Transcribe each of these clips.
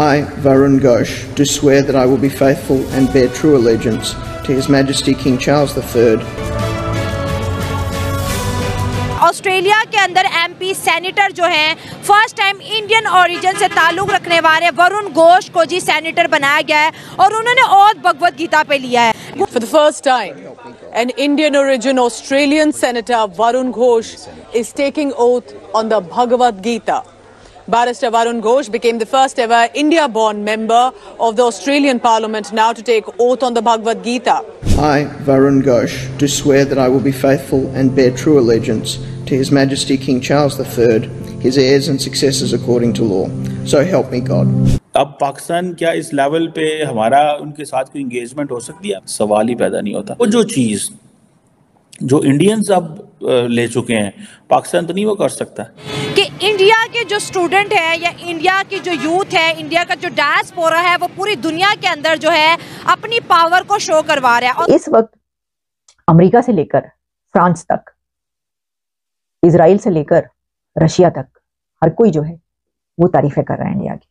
I, Varun Ghosh, do swear that I will be faithful and bear true allegiance to His Majesty King Charles III. Australia के अंदर MP senator जो हैं, first time Indian origin से ताल्लुक़ रखने वाले वरुण घोष को जी सेनेटर बनाया गया है और उन्होंने ओथ भगवद गीता पे लिया है। For the first time, an Indian origin Australian Senator Varun Ghosh is taking oath on the Bhagavad Gita. Barrister Varun Ghosh became the first ever India-born member of the Australian Parliament now to take oath on the Bhagavad Gita. I, Varun Ghosh, do swear that I will be faithful and bear true allegiance to His Majesty King Charles III, his heirs and successors according to law. So help me God. अब पाकिस्तान क्या इस level पे हमारा उनके साथ कोई engagement हो सकती है? सवाल ही पैदा नहीं होता। वो जो चीज़ जो इंडियंस अब ले चुके हैं, पाकिस्तान तो नहीं वो कर सकता कि इंडिया के जो स्टूडेंट है या इंडिया की जो यूथ है, इंडिया का जो डायस्पोरा है, वो पूरी दुनिया के अंदर जो है अपनी पावर को शो करवा रहा है। और इस वक्त अमेरिका से लेकर फ्रांस तक, इजराइल से लेकर रशिया तक हर कोई जो है वो तारीफें कर रहा है इंडिया की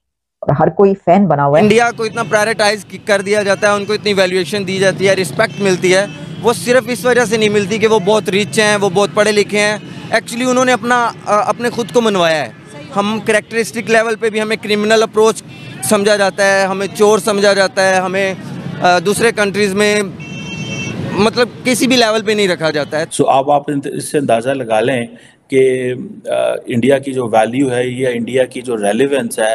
और हर कोई फैन बना हुआ है। इंडिया को इतना प्रायोरिटाइज कर दिया जाता है, उनको इतनी वैल्यूएशन दी जाती है, रिस्पेक्ट मिलती है। वो सिर्फ इस वजह से नहीं मिलती कि वो बहुत रिच हैं, वो बहुत पढ़े लिखे हैं। एक्चुअली उन्होंने अपने खुद को मनवाया है। हम कैरेक्टरिस्टिक लेवल पे भी हमें क्रिमिनल अप्रोच समझा जाता है, हमें चोर समझा जाता है, हमें दूसरे कंट्रीज़ में मतलब किसी भी लेवल पे नहीं रखा जाता है। सो अब आप इससे अंदाज़ा लगा लें कि इंडिया की जो वैल्यू है या इंडिया की जो रेलिवेंस है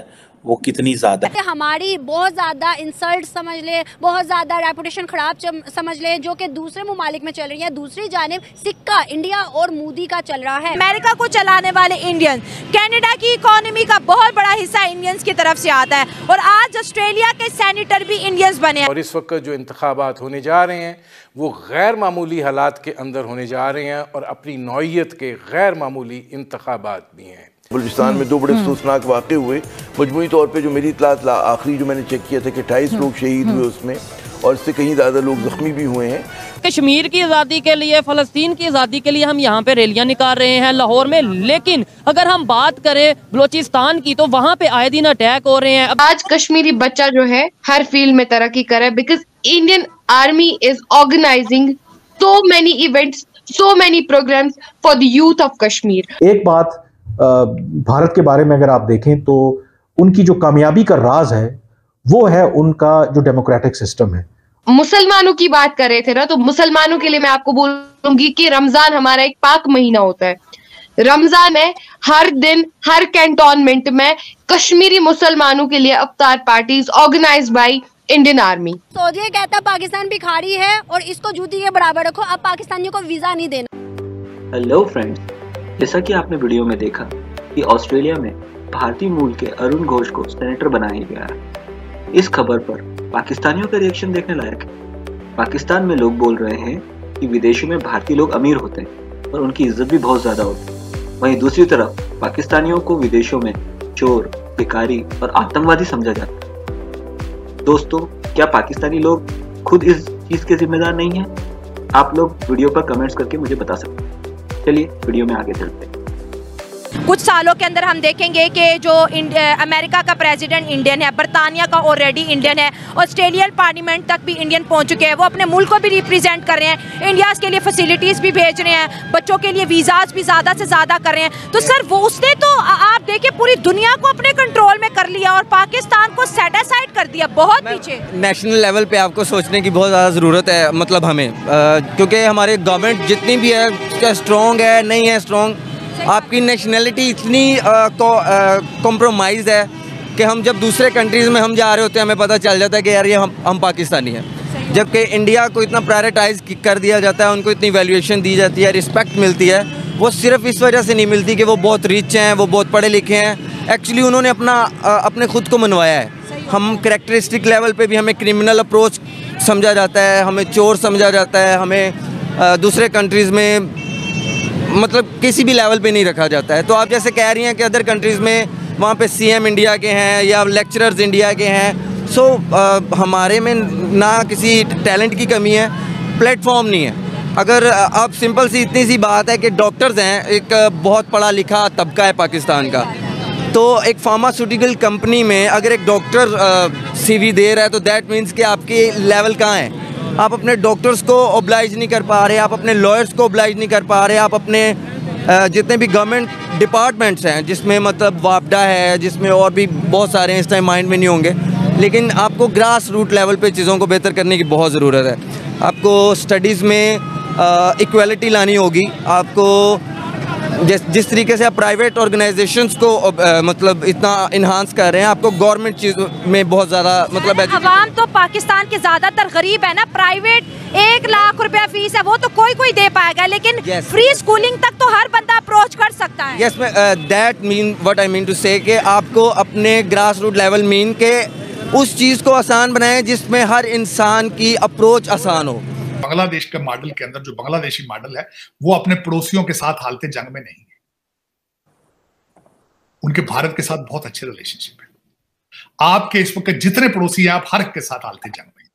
वो कितनी ज़्यादा है। हमारी बहुत ज़्यादा इंसल्ट समझ ले, बहुत ज़्यादा रेपुटेशन ख़राब समझ ले जो कि दूसरे ममालिक में चल रही है। दूसरी जानिब सिक्का इंडिया और मोदी का चल रहा है। अमेरिका को चलाने वाले इंडियन, कनाडा की इकोनॉमी का बहुत बड़ा हिस्सा इंडियंस की तरफ से आता है और आज ऑस्ट्रेलिया के सेनेटर भी इंडियंस बने हैं। और इस वक्त जो इंतखाबात होने जा रहे हैं वो गैर मामूली हालात के अंदर होने जा रहे हैं और अपनी नौइयत के गैर मामूली इंतखाबात भी हैं। बलूचिस्तान में दो बड़े अफसोसनाक वाक़े हुए। मजमूई तौर पे जो मेरी इतलात आखिरी जो मैंने चेक किया था कि 28 लोग शहीद हुए उसमें और इससे कहीं ज़्यादा लोग ज़ख्मी भी हुए हैं। कश्मीर की आज़ादी के लिए, फ़लस्तीन की आज़ादी के लिए हम यहाँ पे रैलियाँ निकाल रहे हैं लाहौर में, लेकिन अगर हम बात करें बलूचिस्तान की तो वहाँ पे आए दिन अटैक हो रहे हैं। आज कश्मीरी बच्चा जो है हर फील्ड में तरक्की करे because Indian army is organising so many events, so many programmes for the youth of Kashmir. एक बात भारत के बारे में अगर आप देखें तो उनकी जो कामयाबी का राज है वो है उनका जो डेमोक्रेटिक सिस्टम है। मुसलमानों की बात कर रहे थे ना, तो मुसलमानों के लिए मैं आपको बोलूंगी कि रमजान हमारा एक पाक महीना होता है। रमजान में हर दिन हर कैंटोनमेंट में कश्मीरी मुसलमानों के लिए अफ्तार parties organised by Indian army. Saudi कहता पाकिस्तान भिखारी है और इसको जूती के बराबर रखो, अब पाकिस्तानियों को वीजा नहीं देना। हेलो फ्रेंड्स, जैसा कि आपने वीडियो में देखा कि ऑस्ट्रेलिया में भारतीय मूल के अरुण घोष को सेनेटर बनाया गया है। इस खबर पर पाकिस्तानियों का रिएक्शन देखने लायक है। पाकिस्तान में लोग बोल रहे हैं कि विदेशों में भारतीय लोग अमीर होते हैं और उनकी इज्जत भी बहुत ज़्यादा होती है। वहीं दूसरी तरफ पाकिस्तानियों को विदेशों में चोर, भिखारी और आतंकवादी समझा जाता है। दोस्तों, क्या पाकिस्तानी लोग खुद इस चीज़ के जिम्मेदार नहीं हैं? आप लोग वीडियो पर कमेंट्स करके मुझे बता सकते हैं। चलिए वीडियो में आगे चलते हैं। कुछ सालों के अंदर हम देखेंगे कि जो अमेरिका का प्रेसिडेंट इंडियन है, बरतानिया का ऑलरेडी इंडियन है, ऑस्ट्रेलियन पार्लियामेंट तक भी इंडियन पहुंच चुके हैं। वो अपने मुल्क को भी रिप्रेजेंट कर रहे हैं, इंडिया के लिए फैसिलिटीज़ भी भेज रहे हैं, बच्चों के लिए वीज़ाज भी ज़्यादा से ज़्यादा कर रहे हैं। तो सर वो उसने तो आप देखिए पूरी दुनिया को अपने कंट्रोल में कर लिया और पाकिस्तान को सेट असाइड कर दिया बहुत पीछे। नेशनल लेवल पर आपको सोचने की बहुत ज़्यादा ज़रूरत है, मतलब हमें, क्योंकि हमारे गवर्नमेंट जितनी भी है स्ट्रॉन्ग है, नहीं है स्ट्रॉन्ग। आपकी नेशनलिटी इतनी कॉम्प्रोमाइज़ है कि हम जब दूसरे कंट्रीज़ में हम जा रहे होते हैं हमें पता चल जाता है कि यार ये हम पाकिस्तानी हैं। जबकि इंडिया को इतना प्रायोरिटाइज कर दिया जाता है, उनको इतनी वैल्यूएशन दी जाती है, रिस्पेक्ट मिलती है। वो सिर्फ इस वजह से नहीं मिलती कि वो बहुत रिच हैं, वो बहुत पढ़े लिखे हैं। एक्चुअली उन्होंने अपने खुद को मनवाया है। हम कैरेक्टरिस्टिक लेवल पर भी हमें क्रिमिनल अप्रोच समझा जाता है, हमें चोर समझा जाता है, हमें दूसरे कंट्रीज़ में मतलब किसी भी लेवल पे नहीं रखा जाता है। तो आप जैसे कह रही हैं कि अदर कंट्रीज़ में वहाँ पे सीएम इंडिया के हैं या लेक्चरर्स इंडिया के हैं। सो हमारे में ना किसी टैलेंट की कमी है, प्लेटफॉर्म नहीं है। अगर आप सिंपल सी इतनी सी बात है कि डॉक्टर्स हैं, एक बहुत पढ़ा लिखा तबका है पाकिस्तान का, तो एक फार्मास्यूटिकल कंपनी में अगर एक डॉक्टर CV दे रहा है तो दैट मीन्स कि आपकी लेवल कहाँ है। आप अपने डॉक्टर्स को ओब्लाइज नहीं कर पा रहे, आप अपने लॉयर्स को ओब्लाइज नहीं कर पा रहे, आप अपने जितने भी गवर्नमेंट डिपार्टमेंट्स हैं जिसमें मतलब वापडा है, जिसमें और भी बहुत सारे हैं, इस टाइम माइंड में नहीं होंगे, लेकिन आपको ग्रास रूट लेवल पे चीज़ों को बेहतर करने की बहुत ज़रूरत है। आपको स्टडीज़ में इक्वलिटी लानी होगी, आपको जिस तरीके से आप प्राइवेट ऑर्गेनाइजेशंस को मतलब इतना इन्हांस कर रहे हैं, आपको गवर्नमेंट चीज़ों में बहुत ज़्यादा मतलब आवाम तो पाकिस्तान के ज़्यादातर गरीब है ना। प्राइवेट 1 लाख रुपया फीस है वो तो कोई कोई दे पाएगा, लेकिन फ्री स्कूलिंग तक तो हर बंदा अप्रोच कर सकता है। Yes, that mean what I mean to say कि आपको अपने ग्रास रूट लेवल मीन के उस चीज़ को आसान बनाएं जिसमें हर इंसान की अप्रोच आसान हो। बांग्लादेश के मॉडल के अंदर जो बांग्लादेशी मॉडल है वो अपने पड़ोसियों के साथ हालते जंग में नहीं है, उनके भारत के साथ बहुत अच्छे रिलेशनशिप है। आपके इस वक्त जितने पड़ोसी हैं आप हर के साथ हालते जंग में,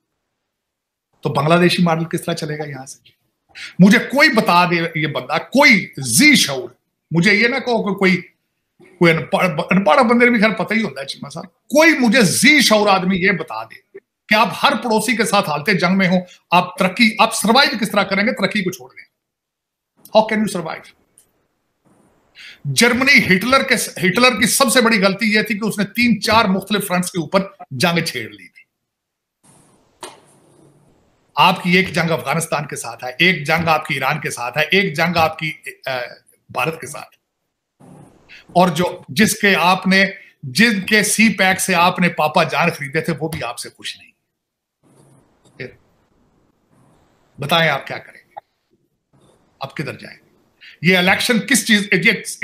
तो बांग्लादेशी मॉडल किस तरह चलेगा यहां से? मुझे कोई बता दे, ये बंदा कोई जी शऊर, मुझे ये ना कहो कि कोई अनपढ़ बंदे भी खैर पता ही होता है चिमा साहब, कोई मुझे जी शऊर आदमी ये बता दे कि आप हर पड़ोसी के साथ हालते जंग में हो, आप तरक्की, आप सर्वाइव किस तरह करेंगे तरक्की को छोड़ दें? How can you survive? Germany Hitler की सबसे बड़ी गलती यह थी कि उसने 3-4 मुख्तलिफ फ्रंट्स के ऊपर जंग छेड़ ली थी। आपकी एक जंग अफगानिस्तान के साथ है, एक जंग आपकी ईरान के साथ है, एक जंग आपकी भारत के साथ, और जो जिसके आपने जिनके CPAC से आपने पापा जान खरीदे थे वो भी आपसे खुश नहीं। बताएं आप क्या करेंगे, आप किधर जाएंगे? ये इलेक्शन किस चीज,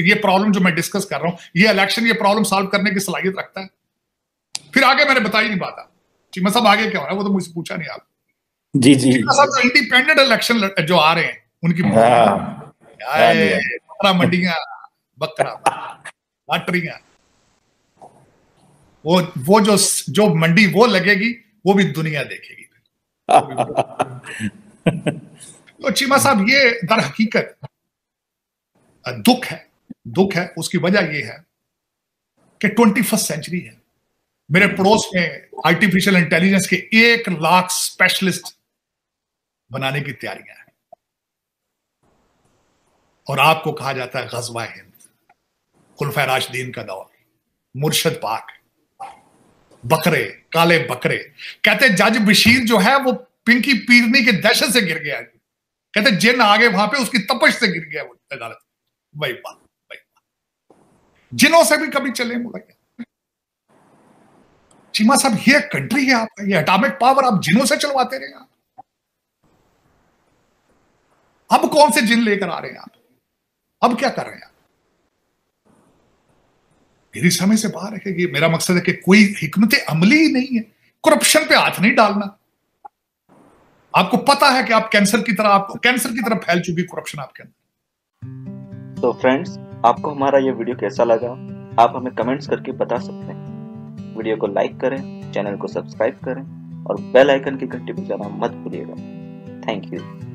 ये प्रॉब्लम जो मैं डिस्कस कर रहा हूं, ये इलेक्शन ये प्रॉब्लम सॉल्व करने की सलाहियत रखता है? फिर आगे मैंने बताई नहीं पाता चीमा साहब आगे क्या हो रहा है वो तो मुझसे पूछा नहीं आप। जी जी साहब, इंडिपेंडेंट इलेक्शन जो आ रहे हैं उनकी मंडियां बकरा वो जो मंडी वो लगेगी वो भी दुनिया देखेगी। तो चीमा साहब ये दर हकीकत दुख है। उसकी वजह ये है कि 21st सेंचुरी है। मेरे पड़ोस में आर्टिफिशियल इंटेलिजेंस के 1 लाख स्पेशलिस्ट बनाने की तैयारियां हैं और आपको कहा जाता है गजवा हिंद, खुलफाए राशिदीन का दौर, मुर्शद पाक, बकरे, काले बकरे। कहते जज बशीर जो है वो पिंकी पीरनी के दहशत से गिर गया, कहते जिन आगे वहां पे उसकी तपश से गिर गया वो अदालत। भाई जिनों से भी कभी चले मुलाकात। चीमा साहब ये कंट्री है आपका, ये एटॉमिक पावर आप जिनों से चलवाते रहे आप। अब कौन से जिन लेकर आ रहे हैं आप? अब क्या कर रहे हैं आप? मेरी समय से बाहर है। ये मेरा मकसद है कि कोई हिकमत अमली ही नहीं है। करप्शन पे हाथ नहीं डालना। आपको पता है कि आप कैंसर की तरह फैल चुकी करप्शन आपके अंदर। तो फ्रेंड्स, आपको हमारा ये वीडियो कैसा लगा आप हमें कमेंट्स करके बता सकते हैं। वीडियो को लाइक करें, चैनल को सब्सक्राइब करें और बेल आइकन की घंटी बजाना मत भूलिएगा। Thank you.